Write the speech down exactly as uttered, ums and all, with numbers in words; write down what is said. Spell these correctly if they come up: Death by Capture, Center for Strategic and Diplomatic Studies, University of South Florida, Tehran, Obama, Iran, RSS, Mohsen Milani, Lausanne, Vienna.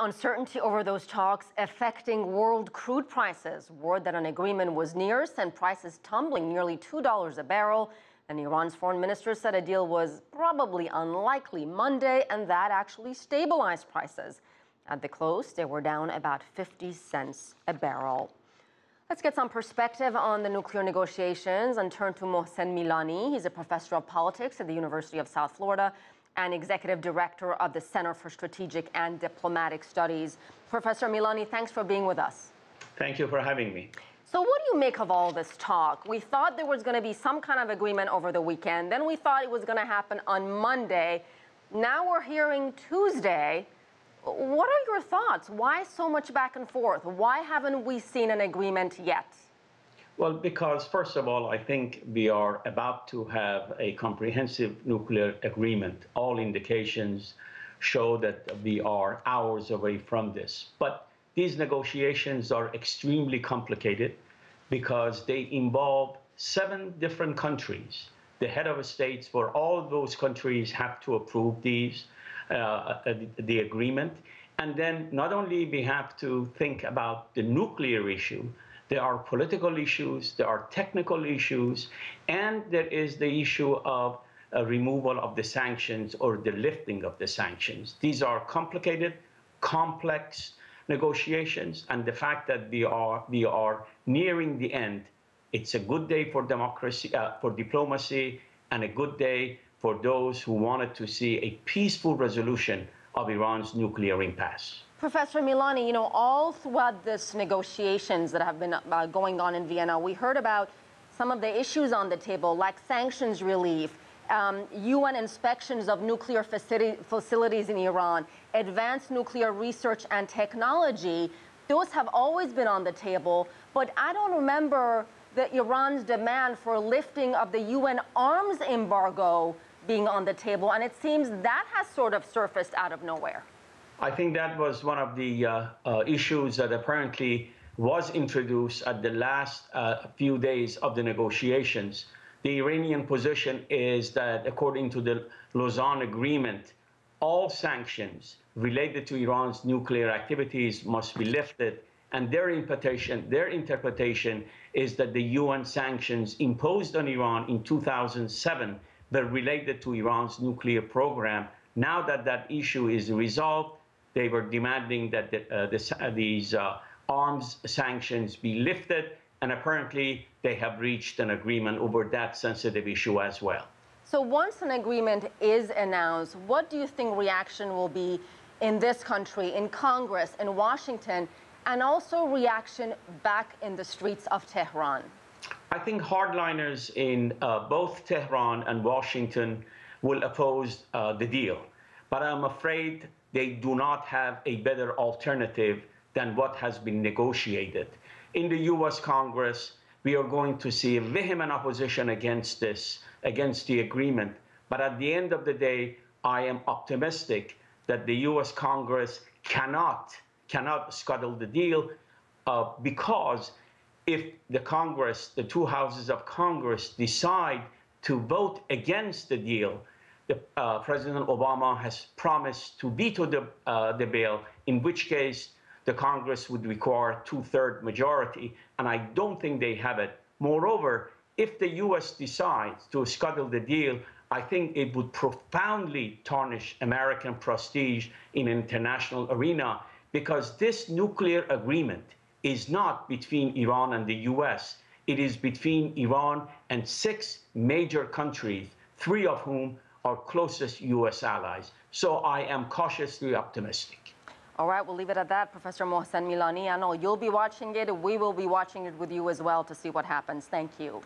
Uncertainty over those talks affecting world crude prices. Word that an agreement was near sent prices tumbling nearly two dollars a barrel. And Iran's foreign minister said a deal was probably unlikely Monday, and that actually stabilized prices. At the close, they were down about fifty cents a barrel. Let's get some perspective on the nuclear negotiations and turn to Mohsen Milani. He's a professor of politics at the University of South Florida and executive director of the Center for Strategic and Diplomatic Studies. Professor Milani, thanks for being with us. Thank you for having me. So what do you make of all this talk? We thought there was going to be some kind of agreement over the weekend. Then we thought it was going to happen on Monday. Now we're hearing Tuesday. What are your thoughts? Why so much back and forth? Why haven't we seen an agreement yet? Well, because first of all, I think we are about to have a comprehensive nuclear agreement. All indications show that we are hours away from this. But these negotiations are extremely complicated because they involve seven different countries. The head of states for all of those countries have to approve these, uh, the agreement. And then not only we have to think about the nuclear issue, there are political issues, there are technical issues, and there is the issue of uh, removal of the sanctions or the lifting of the sanctions. These are complicated, complex negotiations, and the fact that we are we are nearing the end, it's a good day for democracy, uh, for diplomacy, and a good day for those who wanted to see a peaceful resolution of Iran's nuclear impasse. Professor Milani, you know, all throughout this negotiations that have been uh, going on in Vienna, we heard about some of the issues on the table, like sanctions relief, Um, U N inspections of nuclear faci- facilities in Iran, advanced nuclear research and technology. Those have always been on the table, but I don't remember the Iran's demand for lifting of the U N arms embargo being on the table, and it seems that has sort of surfaced out of nowhere. I think that was one of the uh, uh, issues that apparently was introduced at the last uh, few days of the negotiations. The Iranian position is that, according to the Lausanne agreement, all sanctions related to Iran's nuclear activities must be lifted, and their interpretation, their interpretation is that the U N sanctions imposed on Iran in two thousand seven were related to Iran's nuclear program. Now that that issue is resolved, they were demanding that the, uh, the, uh, these uh, arms sanctions be lifted, and apparently they have reached an agreement over that sensitive issue as well. So once an agreement is announced, what do you think reaction will be in this country, in Congress, in Washington, and also reaction back in the streets of Tehran? I think hardliners in uh, both Tehran and Washington will oppose uh, the deal, but I'm afraid they do not have a better alternative than what has been negotiated. In the U S Congress, we are going to see vehement opposition against this, against the agreement. But at the end of the day, I am optimistic that the U S Congress cannot, cannot scuttle the deal uh, because if the Congress, the two houses of Congress, decide to vote against the deal, the, uh, President Obama has promised to veto the, uh, the bill, in which case the Congress would require two-thirds majority, and I don't think they have it. Moreover, if the U S decides to scuttle the deal, I think it would profoundly tarnish American prestige in an international arena, because this nuclear agreement is not between Iran and the U S. It is between Iran and six major countries, three of whom are closest U S allies. So I am cautiously optimistic. All right, we'll leave it at that, Professor Mohsen Milani. I know you'll be watching it. We will be watching it with you as well to see what happens. Thank you.